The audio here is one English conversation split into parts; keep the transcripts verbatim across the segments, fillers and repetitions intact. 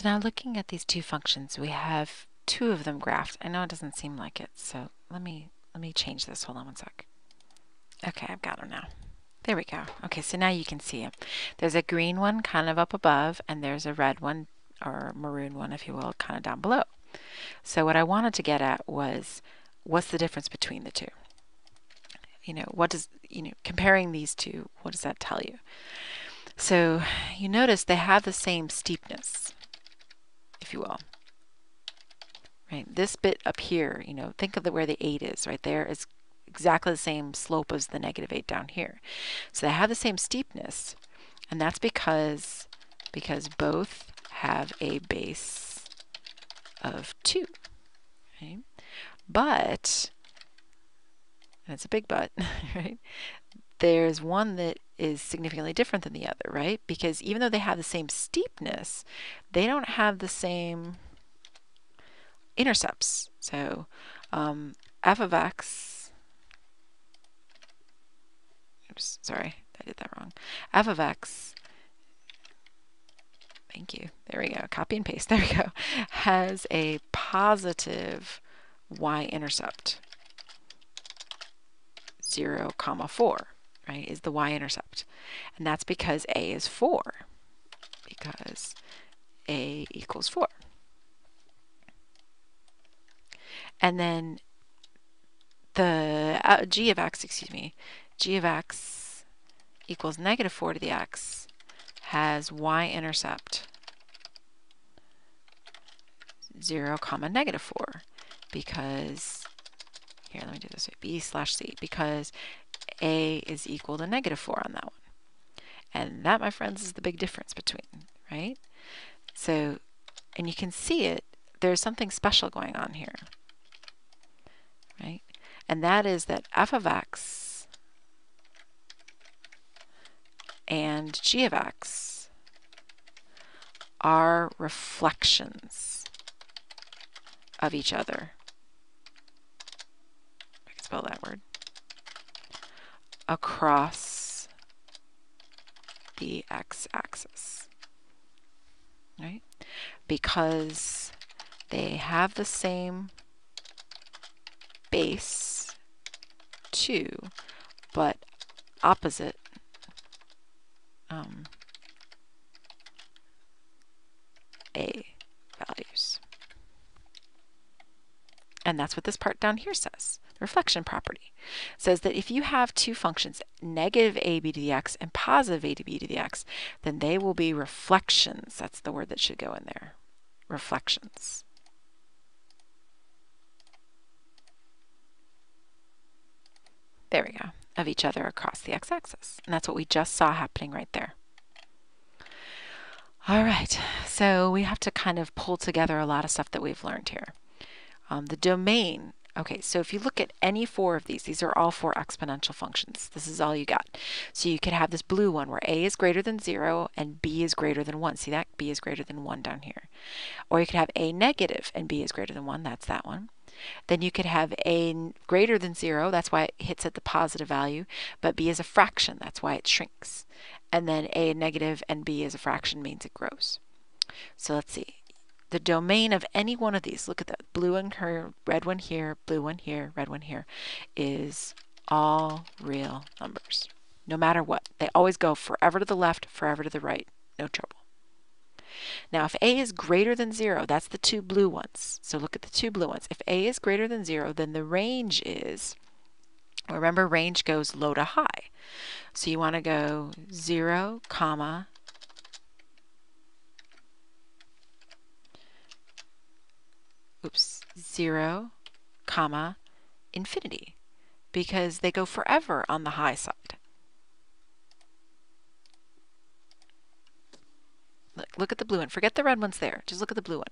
So now looking at these two functions, we have two of them graphed. I know it doesn't seem like it, so let me let me change this. Hold on one sec. Okay, I've got them now. There we go. Okay, so now you can see them. There's a green one kind of up above, and there's a red one, or maroon one, if you will, kind of down below. So what I wanted to get at was, what's the difference between the two? You know, what does, you know, comparing these two, what does that tell you? So you notice they have the same steepness, if you will. Right, this bit up here, you know, think of the, where the eight is, right there is exactly the same slope as the negative eight down here. So they have the same steepness, and that's because, because both have a base of two. Right? But, and it's a big but, right? There's one that is significantly different than the other, right? Because even though they have the same steepness, they don't have the same intercepts. So um, f of x, oops, sorry, I did that wrong. F of x, thank you, there we go, copy and paste, there we go, has a positive y-intercept, zero comma four, right, is the y-intercept. And that's because a is four, because a equals four. And then the uh, g of x, excuse me, g of x equals negative four to the x has y-intercept zero comma negative four, because, here, let me do this way, b slash c, because a is equal to negative four on that one. And that, my friends, is the big difference between, right? So, and you can see it, there's something special going on here, right? And that is that f of x and g of x are reflections of each other. I can spell that word. Across the x-axis, right? Because they have the same base two, but opposite um, a values. And that's what this part down here says. Reflection property says that if you have two functions, negative ab to the x and positive ab to the x, then they will be reflections. That's the word that should go in there. Reflections. There we go. Of each other across the x-axis. And that's what we just saw happening right there. All right. So we have to kind of pull together a lot of stuff that we've learned here. Um, the domain. Okay, so if you look at any four of these, these are all four exponential functions. This is all you got. So you could have this blue one where a is greater than zero and b is greater than one. See that? B is greater than one down here. Or you could have a negative and b is greater than one. That's that one. Then you could have a greater than zero. That's why it hits at the positive value. But b is a fraction. That's why it shrinks. And then a negative and b is a fraction means it grows. So let's see. The domain of any one of these, look at that, blue one here, red one here, blue one here, red one here, is all real numbers, no matter what. They always go forever to the left, forever to the right, no trouble. Now, if a is greater than zero, that's the two blue ones. So look at the two blue ones. If a is greater than zero, then the range is, remember, range goes low to high. So you want to go zero comma oops, zero, comma, infinity, because they go forever on the high side. Look, look at the blue one. Forget the red one's there. Just look at the blue one.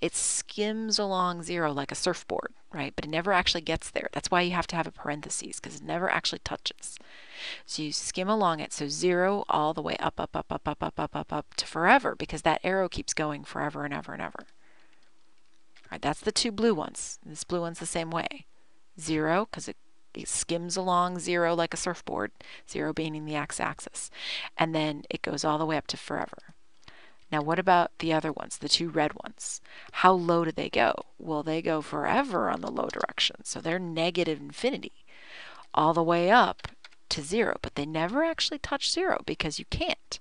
It skims along zero like a surfboard, right? But it never actually gets there. That's why you have to have a parentheses, because it never actually touches. So you skim along it. So zero all the way up, up, up, up, up, up, up, up, up to forever, because that arrow keeps going forever and ever and ever. Right, that's the two blue ones. This blue one's the same way. Zero, because it, it skims along zero like a surfboard, zero being the x-axis. And then it goes all the way up to forever. Now, what about the other ones, the two red ones? How low do they go? Well, they go forever on the low direction, so they're negative infinity, all the way up to zero, but they never actually touch zero because you can't,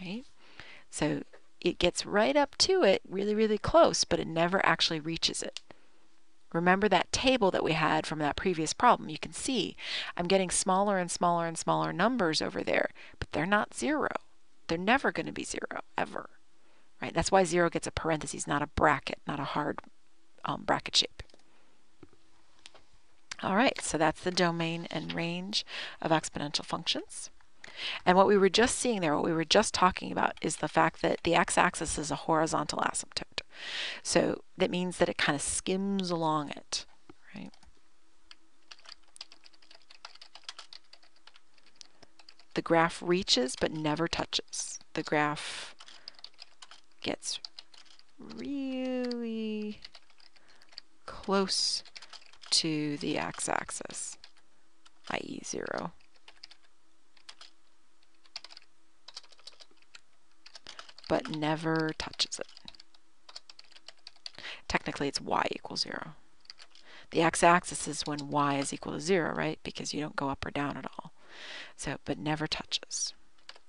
right? So it gets right up to it, really, really close, but it never actually reaches it. Remember that table that we had from that previous problem? You can see I'm getting smaller and smaller and smaller numbers over there, but they're not zero. They're never going to be zero, ever. Right? That's why zero gets a parenthesis, not a bracket, not a hard um, bracket shape. All right, so that's the domain and range of exponential functions. And what we were just seeing there, what we were just talking about, is the fact that the x-axis is a horizontal asymptote. So that means that it kind of skims along it, right? The graph reaches but never touches. The graph gets really close to the x-axis, that is zero. But never touches it. Technically, it's y equals zero. The x-axis is when y is equal to zero, right? Because you don't go up or down at all. So, but never touches.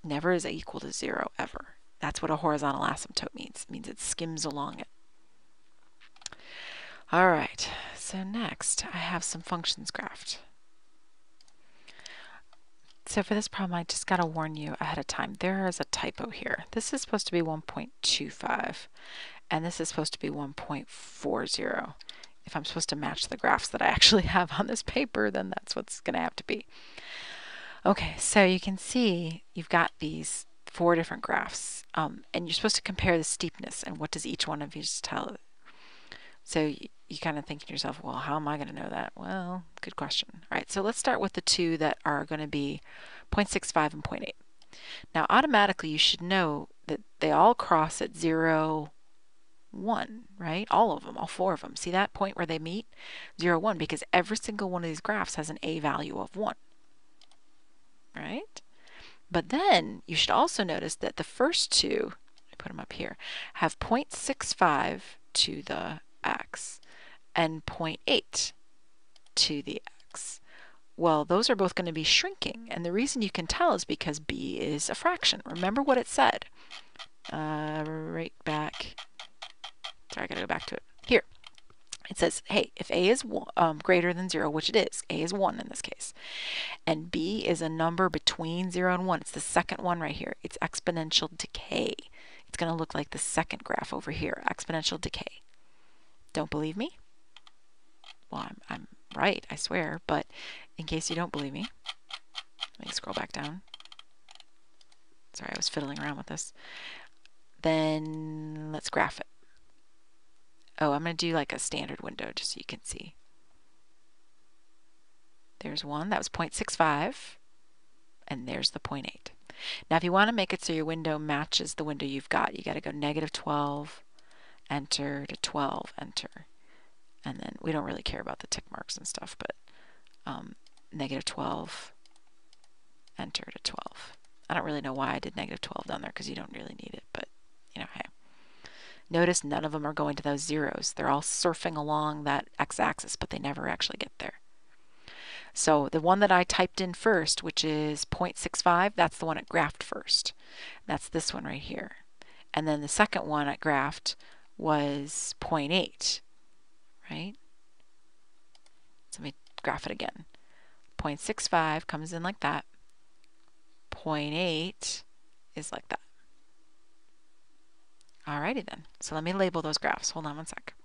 Never is equal to zero, ever. That's what a horizontal asymptote means. It means it skims along it. All right, so next I have some functions graphed. So for this problem, I just got to warn you ahead of time. There is a typo here. This is supposed to be one point two five, and this is supposed to be one point four zero. If I'm supposed to match the graphs that I actually have on this paper, then that's what's going to have to be. Okay, so you can see you've got these four different graphs, um, and you're supposed to compare the steepness, and what does each one of these tell? So you, you kind of think to yourself, well, how am I going to know that? Well, good question. All right, so let's start with the two that are going to be zero point six five and zero point eight. Now, automatically, you should know that they all cross at zero, one, right? All of them, all four of them. See that point where they meet? zero, one, because every single one of these graphs has an a value of one, right? But then you should also notice that the first two, I put them up here, have zero point six five to the x and zero point eight to the x. Well, those are both going to be shrinking, and the reason you can tell is because b is a fraction. Remember what it said. Uh, right back. Sorry, I got to go back to it. Here. It says, hey, if a is um, greater than zero, which it is, a is one in this case, and b is a number between zero and one, it's the second one right here. It's exponential decay. It's going to look like the second graph over here, exponential decay. Don't believe me? Well, I'm, I'm right, I swear, but in case you don't believe me, let me scroll back down. Sorry, I was fiddling around with this. Then let's graph it. Oh, I'm going to do like a standard window just so you can see. There's one, that was zero point six five, and there's the zero point eight. Now, if you want to make it so your window matches the window you've got, you got to go negative twelve, enter to twelve, enter, and then we don't really care about the tick marks and stuff, but um, negative twelve, enter to twelve. I don't really know why I did negative twelve down there because you don't really need it, but you know, hey. Notice none of them are going to those zeros. They're all surfing along that x-axis, but they never actually get there. So the one that I typed in first, which is zero point six five, that's the one it graphed first. That's this one right here. And then the second one it graphed was zero point eight, right? So let me graph it again. zero point six five comes in like that. zero point eight is like that. Alrighty then. So let me label those graphs. Hold on one sec.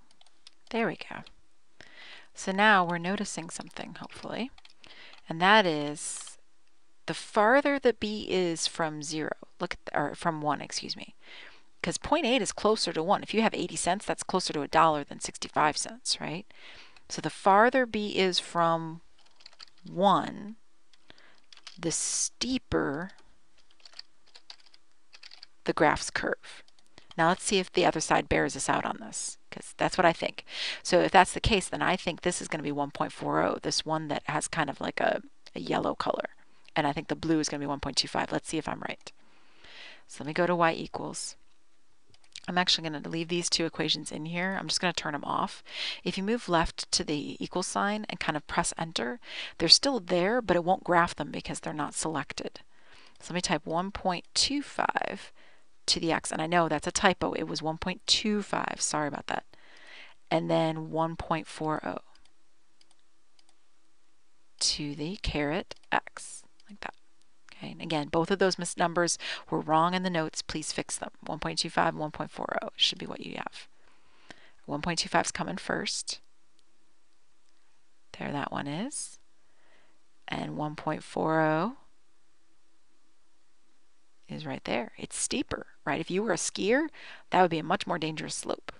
There we go. So now we're noticing something, hopefully, and that is the farther that b is from zero, look at the, or from one, excuse me, because zero point eight is closer to one. If you have eighty cents, that's closer to a dollar than sixty-five cents, right? So the farther b is from one, the steeper the graph's curve. Now let's see if the other side bears us out on this, because that's what I think. So if that's the case, then I think this is going to be one point four zero, this one that has kind of like a, a yellow color. And I think the blue is going to be one point two five. Let's see if I'm right. So let me go to y equals. I'm actually going to leave these two equations in here. I'm just going to turn them off. If you move left to the equal sign and kind of press enter, they're still there, but it won't graph them because they're not selected. So let me type one point two five to the x, and I know that's a typo. It was one point two five, sorry about that. And then one point four zero to the caret x, like that. Okay, and again, both of those missed numbers were wrong in the notes. Please fix them. one point two five and one point four zero should be what you have. one point two five is coming first. There that one is. And one point four zero is right there. It's steeper, right? If you were a skier, that would be a much more dangerous slope.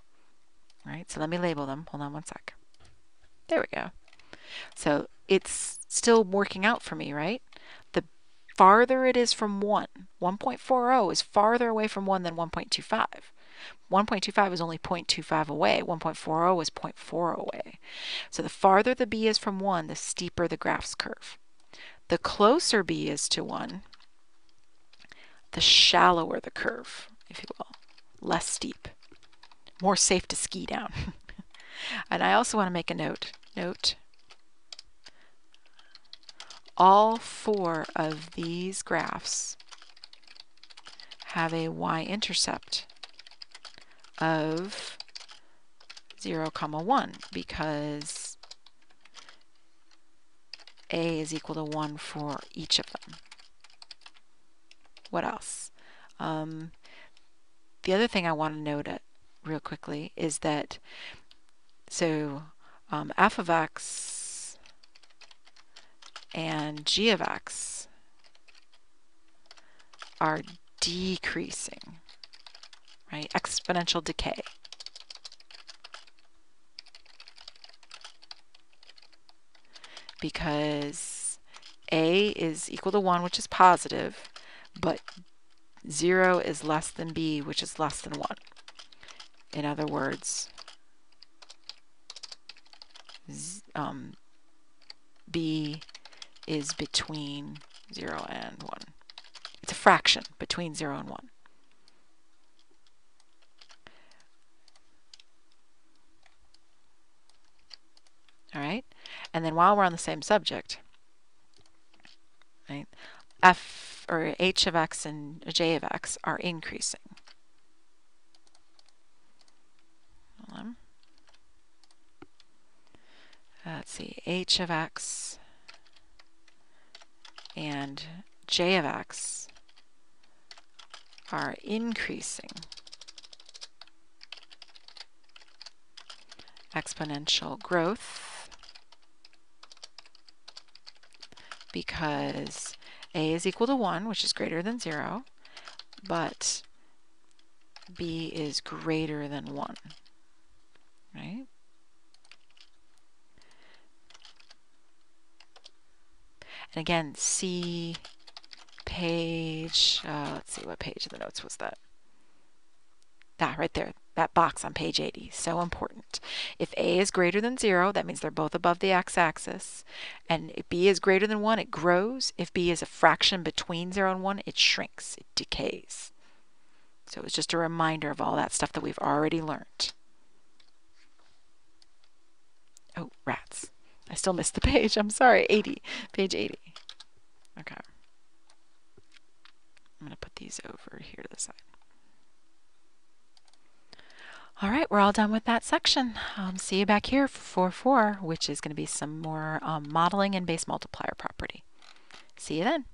All right, so let me label them. Hold on one sec. There we go. So it's still working out for me, right? Farther it is from one. one point four zero is farther away from one than one point two five. one point two five is only zero point two five away. one point four zero is zero point four away. So the farther the b is from one, the steeper the graph's curve. The closer b is to one, the shallower the curve, if you will. Less steep. More safe to ski down. And I also want to make a note. Note. All four of these graphs have a y-intercept of zero comma one because a is equal to one for each of them. What else? Um, the other thing I want to note it real quickly is that so um, f of x and g of x are decreasing, right? Exponential decay. Because a is equal to one, which is positive, but zero is less than b, which is less than one. In other words, um, b is between zero and one. It's a fraction between zero and one. All right? And then while we're on the same subject, right, f or h of x and j of x are increasing. Hold on. Let's see, h of x and j of x are increasing exponential growth because a is equal to one, which is greater than zero, but b is greater than one, right? And again, see page, uh, let's see, what page of the notes was that? That right there, that box on page eighty, so important. If a is greater than zero, that means they're both above the x-axis. And if b is greater than one, it grows. If b is a fraction between zero and one, it shrinks, it decays. So it's just a reminder of all that stuff that we've already learned. Oh, rats. I still missed the page. I'm sorry. eighty. Page eighty. Okay. I'm going to put these over here to the side. All right. We're all done with that section. Um, see you back here for four, which is going to be some more um, modeling and base multiplier property. See you then.